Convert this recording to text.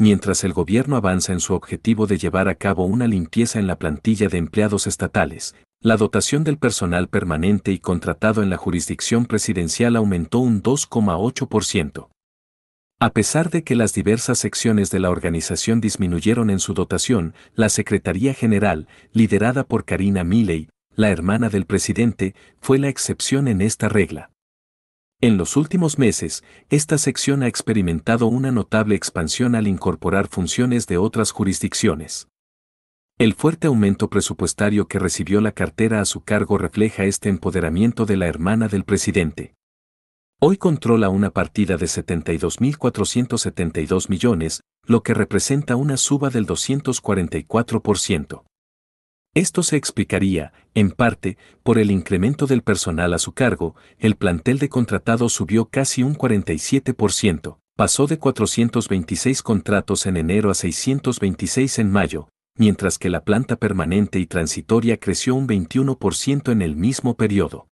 mientras el gobierno avanza en su objetivo de llevar a cabo una limpieza en la plantilla de empleados estatales, la dotación del personal permanente y contratado en la jurisdicción presidencial aumentó un 2,8%. A pesar de que las diversas secciones de la organización disminuyeron en su dotación, la Secretaría General, liderada por Karina Milei, la hermana del presidente, fue la excepción en esta regla. En los últimos meses, esta sección ha experimentado una notable expansión al incorporar funciones de otras jurisdicciones. El fuerte aumento presupuestario que recibió la cartera a su cargo refleja este empoderamiento de la hermana del presidente. Hoy controla una partida de 72.472 millones, lo que representa una suba del 244%. Esto se explicaría, en parte, por el incremento del personal a su cargo. El plantel de contratados subió casi un 47%, pasó de 426 contratos en enero a 626 en mayo, mientras que la planta permanente y transitoria creció un 21% en el mismo periodo.